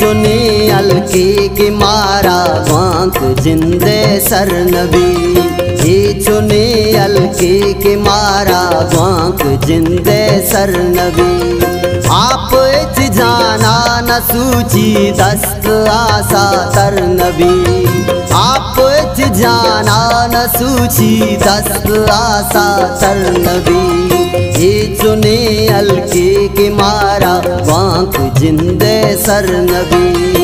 चुने हल्के के मारा वांक जिंदे सरनबी। हे चुने हल्के के मारा वांक जिंदे सरनबी। आप जाना न सूची दस्त आसा तरनबी। आप जाना न सूची दस्त आसा तरनबी। हे चुने हल्के के मारा वांक जिंदे सरनबी।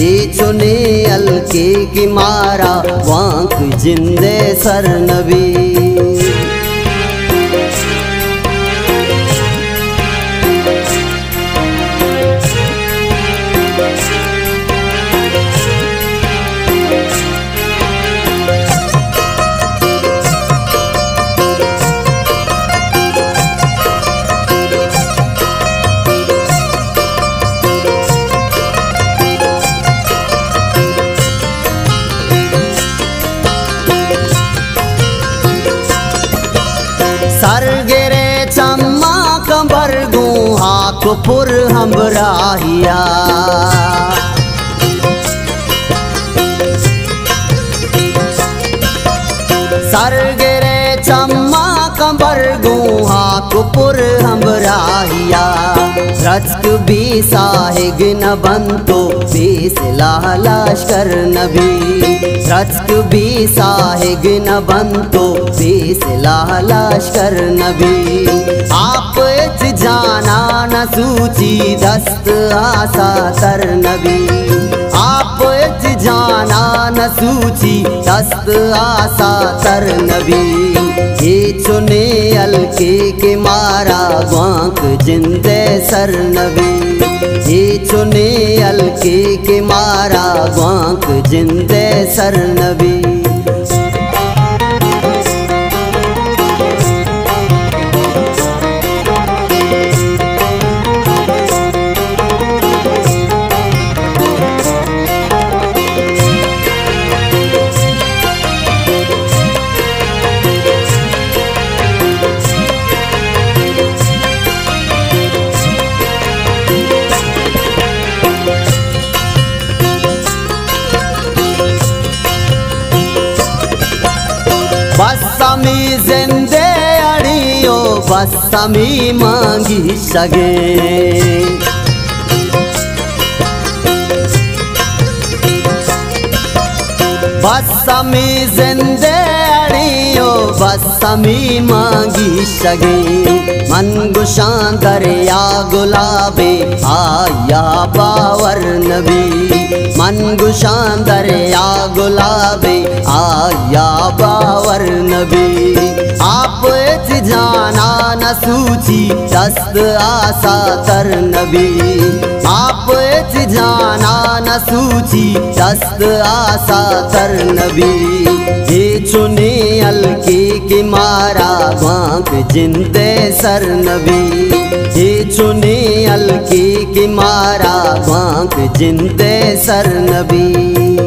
हे चुने हल्के के मारा वांक जिंदे सरनबी। सर गिरे चम्मा कंबर गू हाक पुर हमराहिया। सर गिरे चम्मा कंबर गू हाक पुर हमराहिया। रजक भी साहिग न बंतो बेस लालाश कर नबी। रजक भी साहिग न बंतो बेस लालाश कर नबी। आप जाना न सूची दस्त आसा तर नबी। आप जाना न सूची दस्त आसा तर नबी। हे चुने हल्के के मारा वांक जिंदे सरनबी। हे चुने हल्के के मारा वांक जिंदे सरनबी। बसमी जिंदे अड़ियो बसमी मांगी सगे। बसमी जिंदे अड़ियो बसमी मांगी सगे। मन गुशां दरिया गुलाबे आया पावर नबी। मन गुशां दरिया गुलाबे आया पावर नबी। आप जाना न सूची दस्त आसा तर नबी। आप जाना न सूची दस्त आसा तर नबी। हे चुने हल्के के मारा वांक जिंदे सरनबी। हे चुने हल्के के मारा वांक जिंदे सरनबी।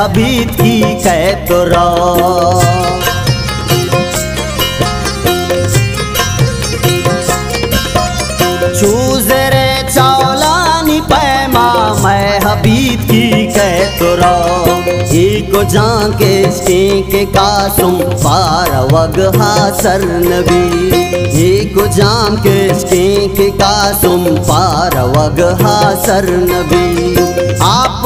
हबीब की कैतरा। चूजरे चालानी पैमा मैं हबीब की कैतरा। एक जाके के कासुम पार वगहा सरनबी। एक जाके के कासुम पार वगहा सरनबी। आप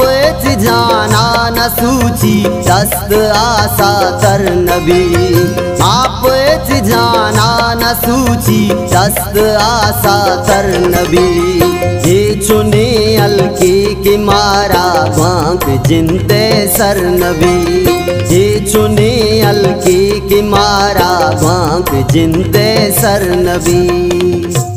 जाना न सूची दस्त आसा तरनबी। आप जाना न सूची दस्त आसा तरनबी। हे चुने हल्के के मारा वांक जिंदे सरनबी। हे चुने हल्के के मारा वांक जिंदे सरनबी।